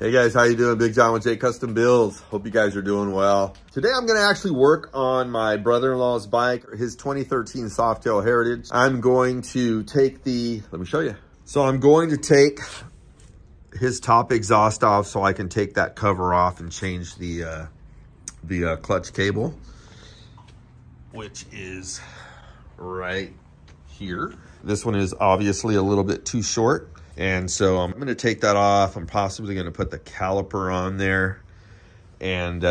Hey guys, how you doing? Big John with J Custom Builds. Hope you guys are doing well. Today I'm gonna actually work on my brother-in-law's bike, his 2013 Softail Heritage. I'm going to take the, let me show you. So I'm going to take his top exhaust off so I can take that cover off and change the clutch cable, which is right here. This one is obviously a little bit too short. And so I'm going to take that off. I'm possibly going to put the caliper on there and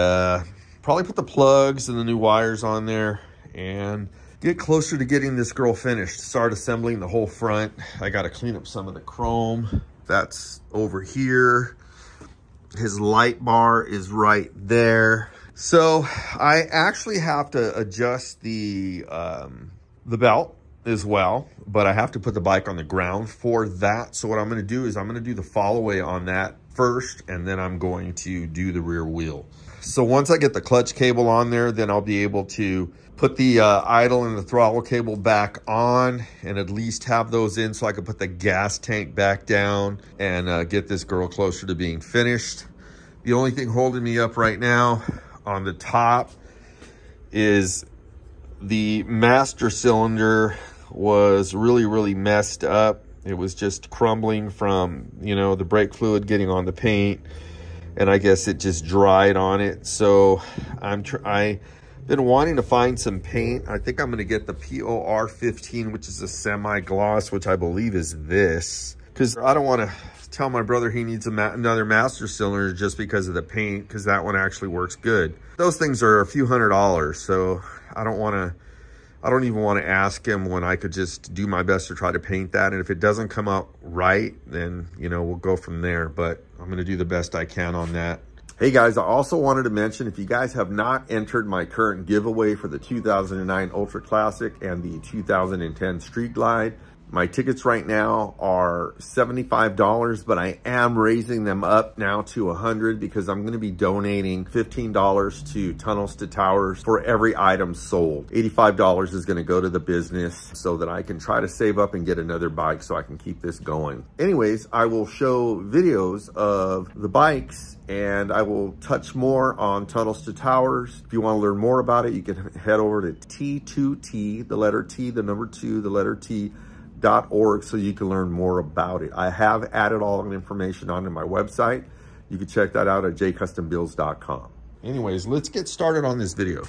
probably put the plugs and the new wires on there and get closer to getting this girl finished. Start assembling the whole front. I got to clean up some of the chrome. That's over here. His light bar is right there. So I actually have to adjust the belt as well, but I have to put the bike on the ground for that. So what I'm going to do is I'm going to do the follow-away on that first, and then I'm going to do the rear wheel. So once I get the clutch cable on there, then I'll be able to put the idle and the throttle cable back on and at least have those in so I can put the gas tank back down and get this girl closer to being finished. The only thing holding me up right now on the top is the master cylinder was really messed up. It was just crumbling from, you know, the brake fluid getting on the paint, and I guess it just dried on it. So I've been wanting to find some paint. I think I'm going to get the POR15, which is a semi-gloss, which I believe is this, because I don't want to tell my brother he needs another master cylinder just because of the paint, because that one actually works good. Those things are a few $100s, so I don't want to, I don't even want to ask him when I could just do my best to try to paint that. And if it doesn't come out right, then, you know, we'll go from there. But I'm going to do the best I can on that. Hey guys, I also wanted to mention, if you guys have not entered my current giveaway for the 2009 Ultra Classic and the 2010 Street Glide, my tickets right now are $75, but I am raising them up now to $100 because I'm going to be donating $15 to Tunnels to Towers for every item sold. $85 is going to go to the business so that I can try to save up and get another bike so I can keep this going. Anyways, I will show videos of the bikes and I will touch more on Tunnels to Towers. If you want to learn more about it, you can head over to T2T, the letter T, the number 2, the letter T, .org, so you can learn more about it. I have added all the information onto my website. You can check that out at jcustombuilds.com. Anyways, let's get started on this video.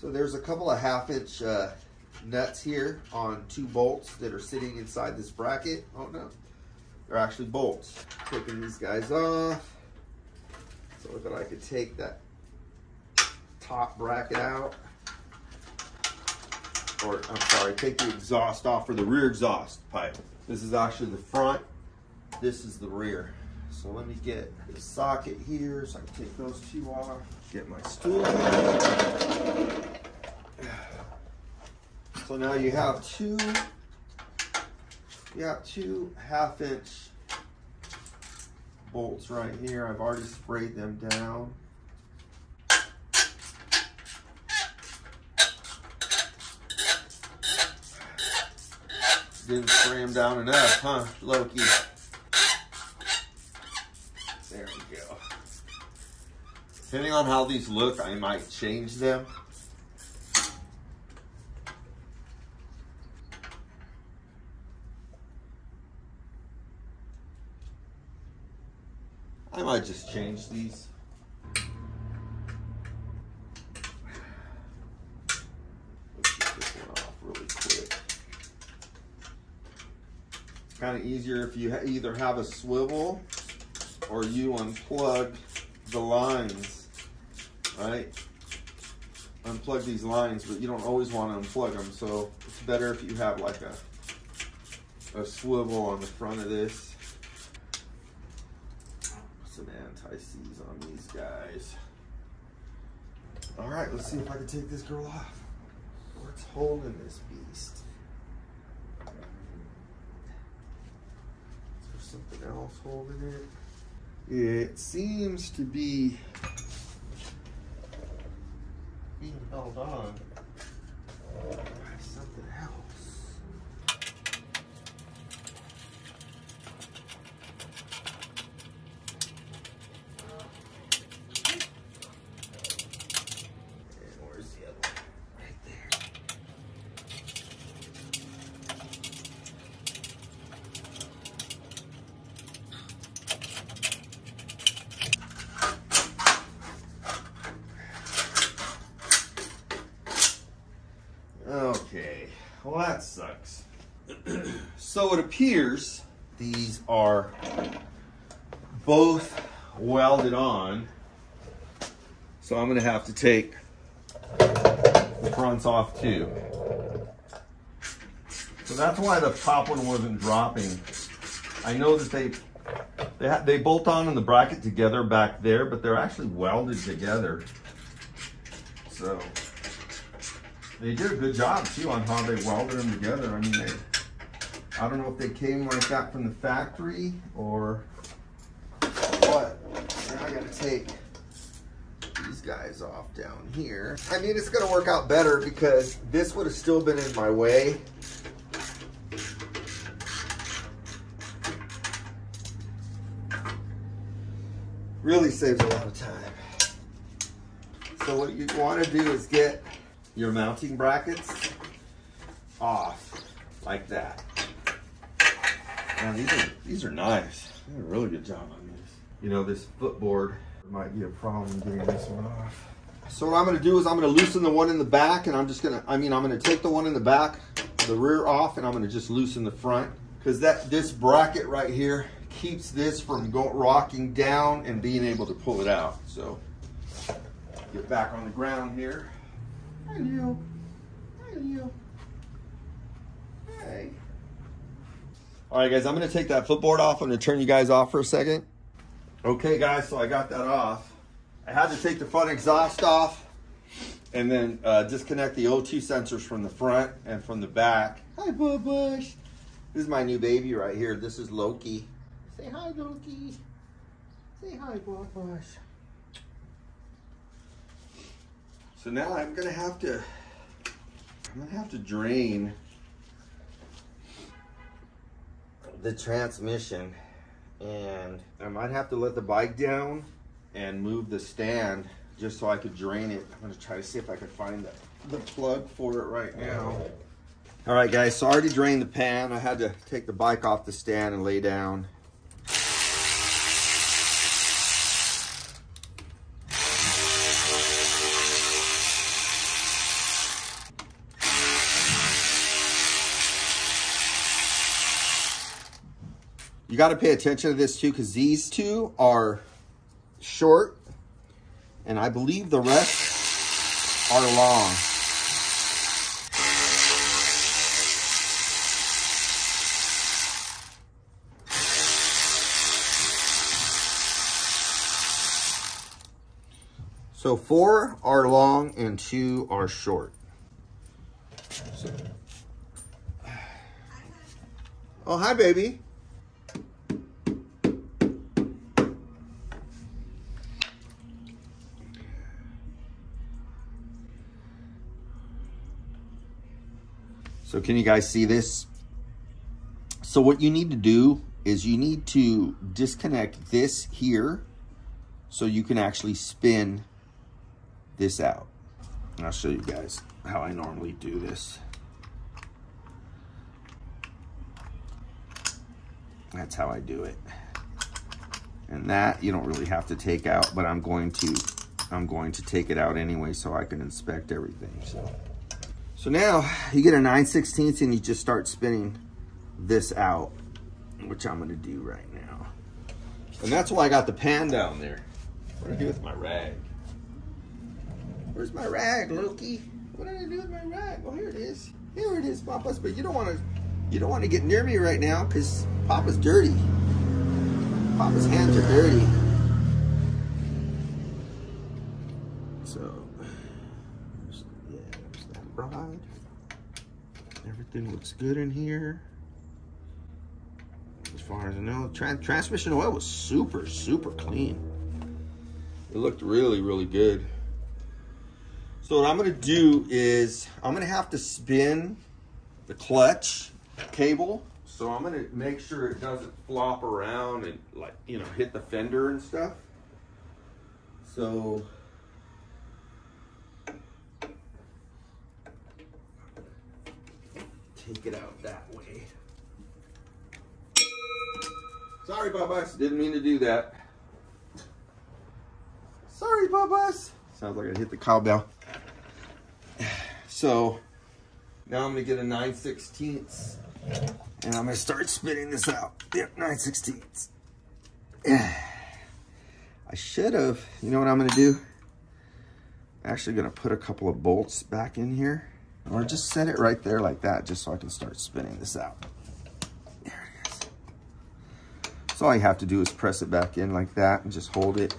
So there's a couple of half-inch nuts here on two bolts that are sitting inside this bracket. Oh no, they're actually bolts. Taking these guys off so that I could take that top bracket out, or I'm sorry, take the exhaust off for the rear exhaust pipe. This is actually the front, this is the rear. So let me get the socket here so I can take those two off, get my stool. So now you have two half-inch bolts right here. I've already sprayed them down. Didn't spray them down enough, huh, Loki? There we go. Depending on how these look, I might change them. I might just change these. Let's get this one off really quick. It's kind of easier if you either have a swivel or you unplug the lines, right? Unplug these lines, but you don't always want to unplug them. So it's better if you have like a swivel on the front of this. Some anti-seize on these guys. All right, let's see if I can take this girl off. What's holding this beast? Is there something else holding it? It seems to be being held on by something else. And where's the other one? Right there. Okay, well that sucks. So it appears these are both welded on, so I'm gonna have to take the fronts off too. So that's why the top one wasn't dropping. I know that they bolt on in the bracket together back there, but they're actually welded together. So they did a good job too on how they welded them together. I mean, I don't know if they came like that from the factory or what. Now I gotta take these guys off down here. I mean, it's gonna work out better because this would have still been in my way. Really saves a lot of time. So what you wanna do is get your mounting brackets off like that. Now these are nice. They did a really good job on this. You know, this footboard might be a problem getting this one off. So what I'm gonna do is I'm gonna loosen the one in the back, and I'm gonna take the one in the back, the rear off, and I'm gonna just loosen the front, because this bracket right here keeps this from rocking down and being able to pull it out. So get back on the ground here. Hi, Leo. Hi, Leo. Hey. All right, guys, I'm going to take that footboard off. I'm going to turn you guys off for a second. Okay, guys, so I got that off. I had to take the front exhaust off and then disconnect the O2 sensors from the front and from the back. Hi, Boo Bush. This is my new baby right here. This is Loki. Say hi, Loki. Say hi, Boo Bush. So now I'm gonna have to drain the transmission, and I might have to let the bike down and move the stand just so I could drain it. I'm gonna try to see if I can find the plug for it right now. All right, guys, so I already drained the pan. I had to take the bike off the stand and lay down. You got to pay attention to this too, because these two are short, and I believe the rest are long. So 4 are long and 2 are short. So. Oh, hi, baby. So can you guys see this? So what you need to do is you need to disconnect this here so you can actually spin this out. And I'll show you guys how I normally do this. That's how I do it. And that you don't really have to take out, but I'm going to take it out anyway so I can inspect everything. So now you get a 9/16 and you just start spinning this out, which I'm gonna do right now. And that's why I got the pan down there. What did I do with my rag? Where's my rag, Loki? What did I do with my rag? Well, here it is. Here it is, Papa's, but you don't wanna get near me right now because Papa's dirty. Papa's hands are dirty. So rod. Everything looks good in here. far as I know. Transmission oil was super clean. It looked really good. So what I'm gonna do is I'm gonna have to spin the clutch cable. So I'm gonna make sure it doesn't flop around and, like, you know, hit the fender and stuff. So take it out that way. Sorry, Bubba's. Didn't mean to do that. Sorry, Bubba's. Sounds like I hit the cowbell. So now I'm gonna get a 9/16 and I'm gonna start spinning this out. Yep, 9/16. I should have, you know what I'm gonna do? I'm actually gonna put a couple of bolts back in here, or just set it right there like that, just so I can start spinning this out. There it is. So all you have to do is press it back in like that and just hold it.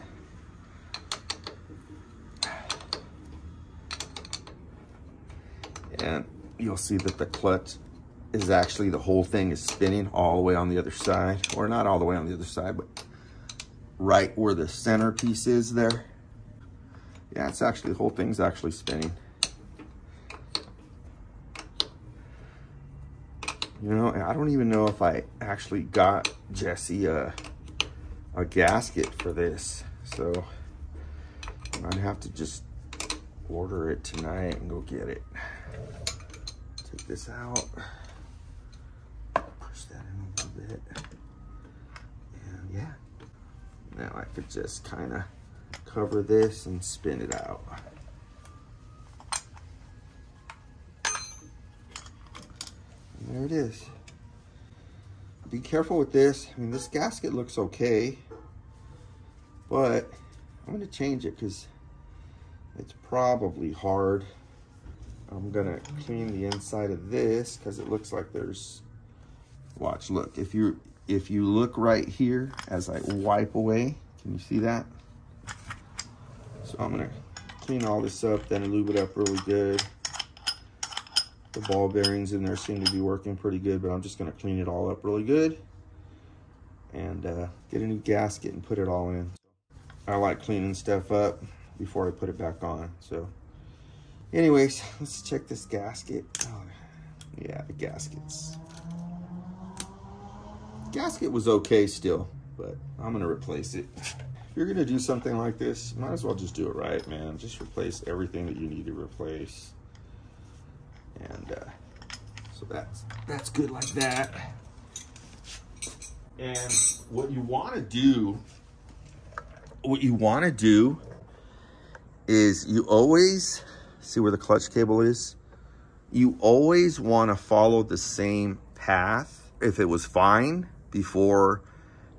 And you'll see that the clutch is actually, the whole thing is spinning all the way on the other side, or not all the way on the other side, but right where the centerpiece is there. Yeah, it's actually, the whole thing's actually spinning. You know, and I don't even know if I actually got Jesse a gasket for this. So I'd have to just order it tonight and go get it. Take this out. Push that in a little bit. And yeah. Now I could just kind of cover this and spin it out. There it is. Be careful with this. I mean, this gasket looks okay, but I'm gonna change it because it's probably hard. I'm gonna clean the inside of this because it looks like there's, watch, look. If you look right here as I wipe away, can you see that? So I'm gonna clean all this up, then lube it up really good. The ball bearings in there seem to be working pretty good, but I'm just gonna clean it all up really good and get a new gasket and put it all in. I like cleaning stuff up before I put it back on. So anyways, let's check this gasket. Oh, yeah, the gasket was okay still, but I'm gonna replace it. If you're gonna do something like this, might as well just do it right, man. Just replace everything that you need to replace. And so that's good like that. And what you want to do is, you always see where the clutch cable is. You always want to follow the same path. If it was fine before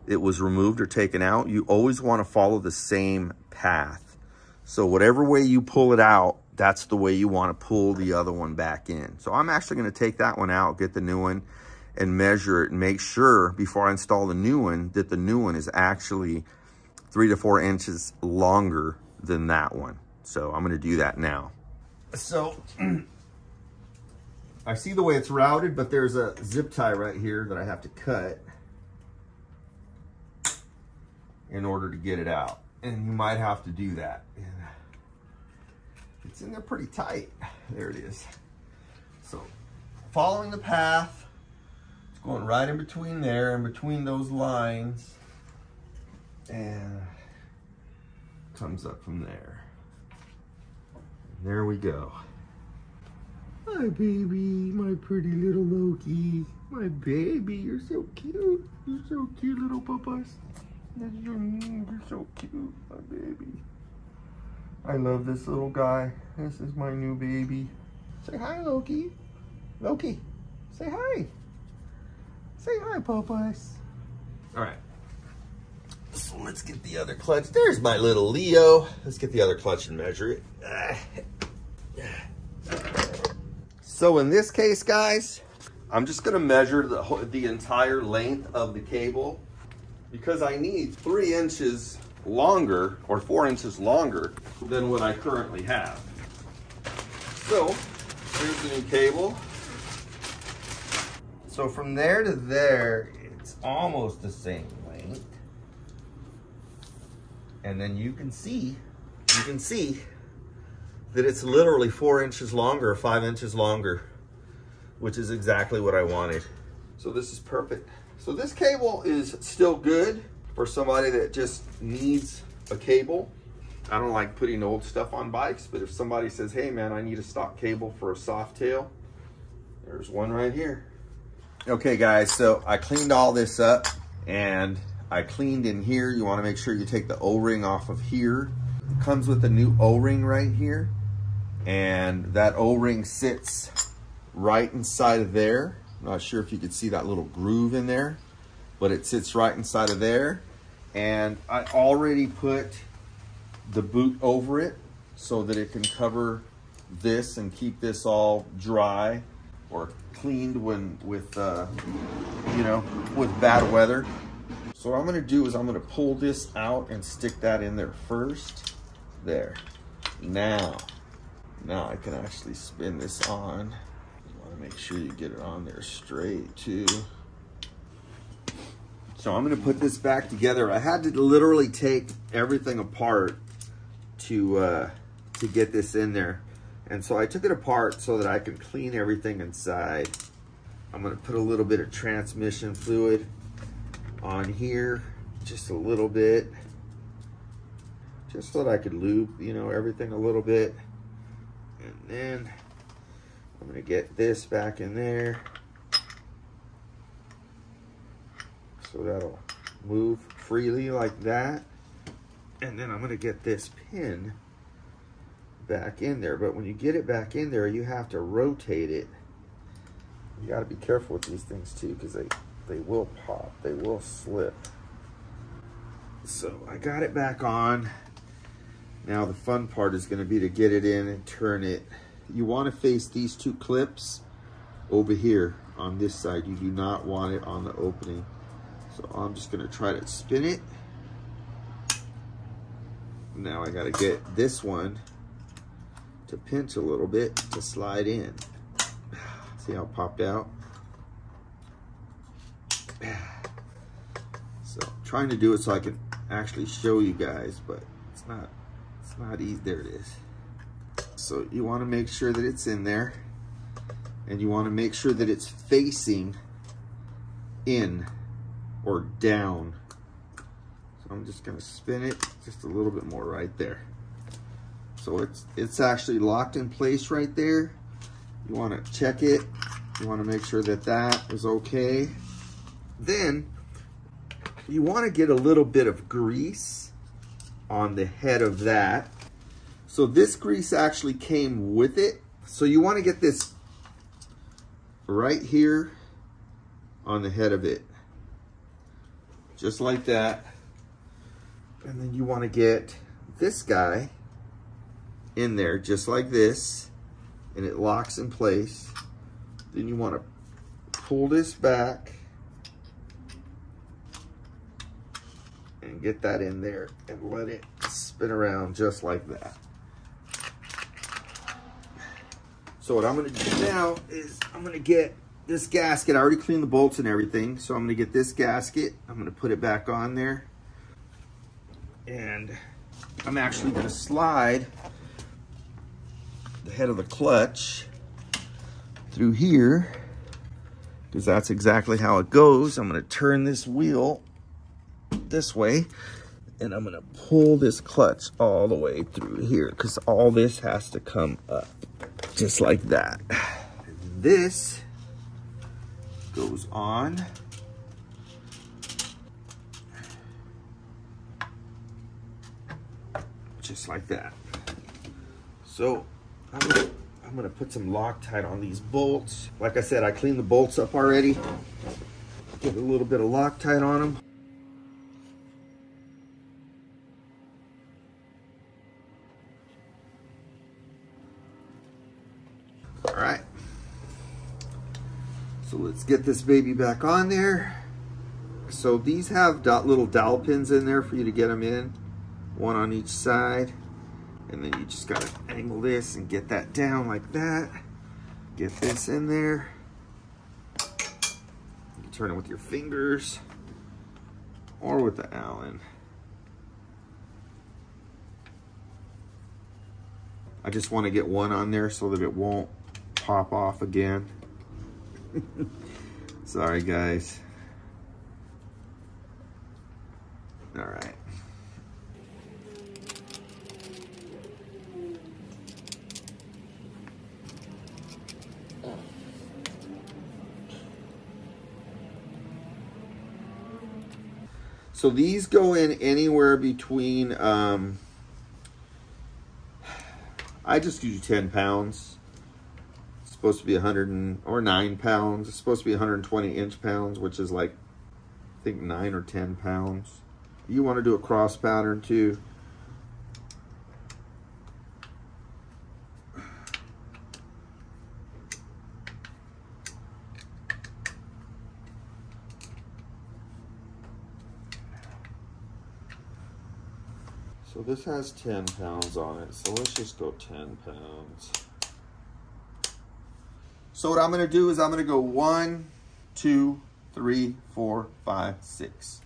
it was removed or taken out, you always want to follow the same path. So whatever way you pull it out, that's the way you want to pull the other one back in. So I'm actually going to take that one out, get the new one, and measure it and make sure before I install the new one that the new one is actually 3 to 4 inches longer than that one. So I'm going to do that now. So I see the way it's routed, but there's a zip tie right here that I have to cut in order to get it out. And you might have to do that. And it's in there pretty tight. There it is. So following the path, it's going right in between there, in between those lines, and comes up from there. And there we go. My baby, my pretty little Loki. My baby, you're so cute. You're so cute, little Bubba's. You're so cute, my baby. I love this little guy. This is my new baby. Say hi, Loki. Loki, say hi. Say hi, Popeyes. All right. So let's get the other clutch. There's my little Leo. Let's get the other clutch and measure it. So in this case, guys, I'm just gonna measure the entire length of the cable because I need 3 inches longer, or 4 inches longer than what I currently have. So here's the new cable. So from there to there, It's almost the same length. And then you can see that it's literally 4 inches longer or 5 inches longer, which is exactly what I wanted. So this is perfect. So this cable is still good for somebody that just needs a cable. I don't like putting old stuff on bikes, but if somebody says, hey man, I need a stock cable for a Softail, there's one right here. Okay guys, so I cleaned all this up and I cleaned in here. You wanna make sure you take the O-ring off of here. It comes with a new O-ring right here, and that O-ring sits right inside of there. I'm not sure if you could see that little groove in there, but it sits right inside of there. And I already put the boot over it so that it can cover this and keep this all dry or cleaned when with bad weather. So what I'm gonna do is I'm gonna pull this out and stick that in there first. There. Now I can actually spin this on. You wanna make sure you get it on there straight too. So I'm gonna put this back together. I had to literally take everything apart to get this in there. And so I took it apart so that I can clean everything inside. I'm gonna put a little bit of transmission fluid on here, just a little bit, just so that I could lube, everything a little bit. And then I'm gonna get this back in there. So that'll move freely like that. And then I'm gonna get this pin back in there. But when you get it back in there, you have to rotate it. You gotta be careful with these things too, because they will pop, they will slip. So I got it back on. Now the fun part is gonna be to get it in and turn it. You wanna face these two clips over here on this side. You do not want it on the opening. So I'm just gonna try to spin it. Now I gotta get this one to pinch a little bit to slide in. See how it popped out? So I'm trying to do it so I can actually show you guys, but it's not easy. There it is. So you want to make sure that it's in there, and you want to make sure that it's facing in or down. So I'm just going to spin it just a little bit more right there. So it's actually locked in place right there. You want to check it. You want to make sure that that is okay. Then you want to get a little bit of grease on the head of that. So this grease actually came with it. So you want to get this right here on the head of it, just like that. And then you want to get this guy in there just like this, and it locks in place. Then you want to pull this back and get that in there and let it spin around just like that. So what I'm gonna do now is I'm gonna get this gasket. I already cleaned the bolts and everything. So I'm gonna get this gasket. I'm gonna put it back on there. And I'm actually gonna slide the head of the clutch through here, because that's exactly how it goes. I'm gonna turn this wheel this way, and I'm gonna pull this clutch all the way through here, because all this has to come up just like that. And this goes on just like that. So I'm gonna put some Loctite on these bolts. Like I said, I cleaned the bolts up already. Get a little bit of Loctite on them. All right, so let's get this baby back on there. So these have little dowel pins in there for you to get them in, one on each side. And then you just gotta angle this and get that down like that. Get this in there. You turn it with your fingers or with the Allen. I just want to get one on there so that it won't pop off again. Sorry, guys. All right. So these go in anywhere between, I just do 10 pounds. It's supposed to be 9 pounds. It's supposed to be 120 inch pounds, which is like, I think 9 or 10 pounds. You want to do a cross pattern too. So this has 10 pounds on it, so let's just go 10 pounds. So what I'm gonna do is I'm gonna go 1, 2, 3, 4, 5, 6.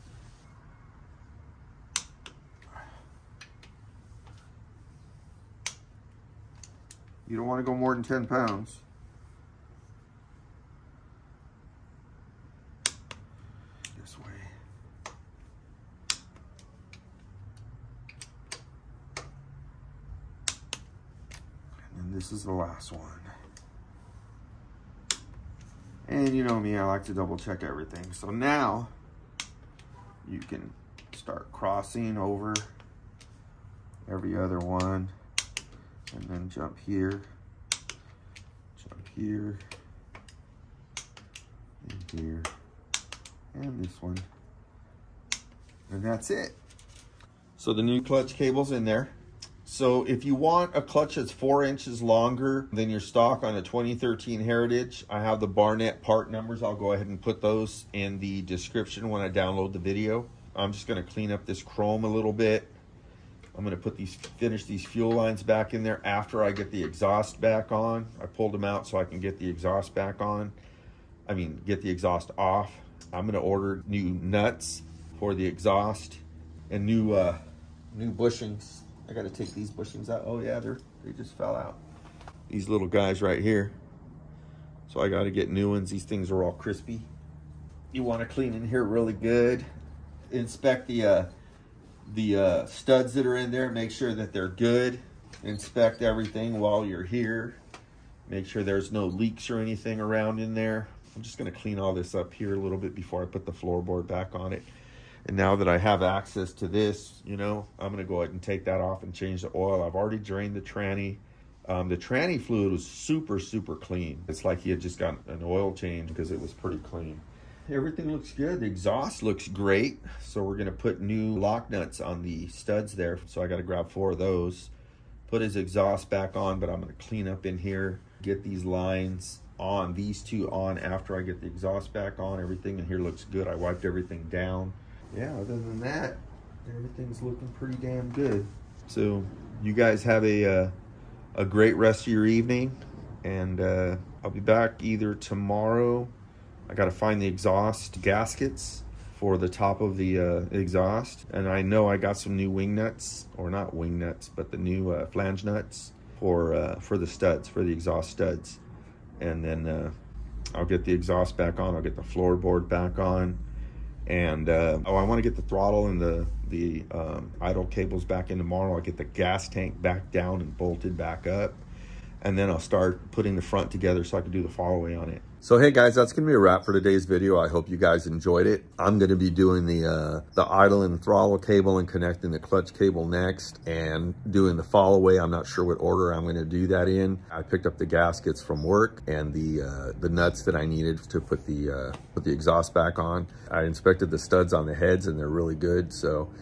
You don't wanna go more than 10 pounds. This way. This is the last one. And you know me, I like to double check everything. So now you can start crossing over every other one and then jump here, and here, and this one. And that's it. So the new clutch cable's in there. So if you want a clutch that's 4 inches longer than your stock on a 2013 Heritage, I have the Barnett part numbers. I'll go ahead and put those in the description when I download the video. I'm just gonna clean up this chrome a little bit. I'm gonna put these, finish these fuel lines back in there after I get the exhaust back on. I pulled them out so I can get the exhaust back on. I mean, get the exhaust off. I'm gonna order new nuts for the exhaust and new bushings. I gotta take these bushings out. Oh yeah, they just fell out. These little guys right here. So I gotta get new ones. These things are all crispy. You wanna clean in here really good. Inspect the studs that are in there. Make sure that they're good. Inspect everything while you're here. Make sure there's no leaks or anything around in there. I'm just gonna clean all this up here a little bit before I put the floorboard back on it. And now that I have access to this, you know, I'm going to go ahead and take that off and change the oil. I've already drained the tranny. The tranny fluid was super, super clean. It's like he had just got an oil change because it was pretty clean. Everything looks good. The exhaust looks great. So we're going to put new lock nuts on the studs there. So I got to grab 4 of those, put his exhaust back on, but I'm going to clean up in here, get these lines on, these 2 on after I get the exhaust back on. Everything in here looks good. I wiped everything down. Yeah, other than that, everything's looking pretty damn good. So you guys have a great rest of your evening, and I'll be back either tomorrow. I got to find the exhaust gaskets for the top of the exhaust, and I know I got some new wing nuts, or not wing nuts, but the new flange nuts for the studs, for the exhaust studs. And then I'll get the exhaust back on. I'll get the floorboard back on. And oh, I want to get the throttle and the idle cables back in tomorrow. I'll get the gas tank back down and bolted back up. And then I'll start putting the front together so I can do the follow-away on it. So hey guys, that's going to be a wrap for today's video. I hope you guys enjoyed it. I'm going to be doing the idle and throttle cable and connecting the clutch cable next, and doing the follow-away. I'm not sure what order I'm going to do that in. I picked up the gaskets from work and the nuts that I needed to put the exhaust back on. I inspected the studs on the heads and they're really good. So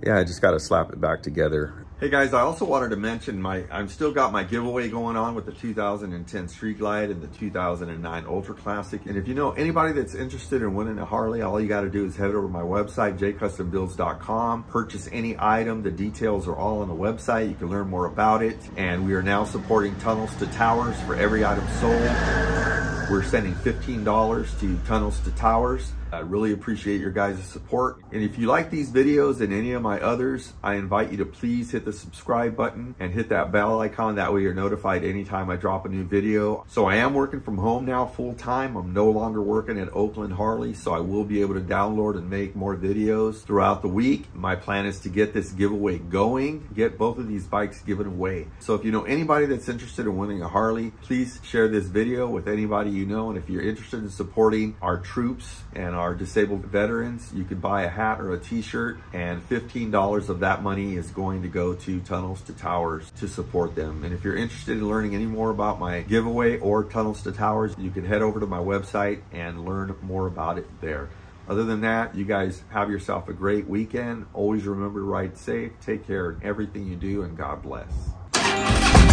yeah, I just got to slap it back together. Hey guys, I also wanted to mention I've still got my giveaway going on with the 2010 Street Glide and the 2009 Ultra Classic. And if you know anybody that's interested in winning a Harley, all you got to do is head over to my website, jcustombuilds.com, purchase any item. The details are all on the website. You can learn more about it. And we are now supporting Tunnels to Towers for every item sold. We're sending $15 to Tunnels to Towers. I really appreciate your guys' support. And if you like these videos and any of my others, I invite you to please hit the subscribe button and hit that bell icon. That way you're notified anytime I drop a new video. So I am working from home now full time. I'm no longer working at Oakland Harley, so I will be able to download and make more videos throughout the week. My plan is to get this giveaway going, get both of these bikes given away. So if you know anybody that's interested in winning a Harley, please share this video with anybody you know. And if you're interested in supporting our troops and our disabled veterans, you could buy a hat or a t-shirt, and $15 of that money is going to go to Tunnels to Towers to support them. And if you're interested in learning any more about my giveaway or Tunnels to Towers, you can head over to my website and learn more about it there. Other than that, you guys have yourself a great weekend. Always remember to ride safe, take care in everything you do, and God bless.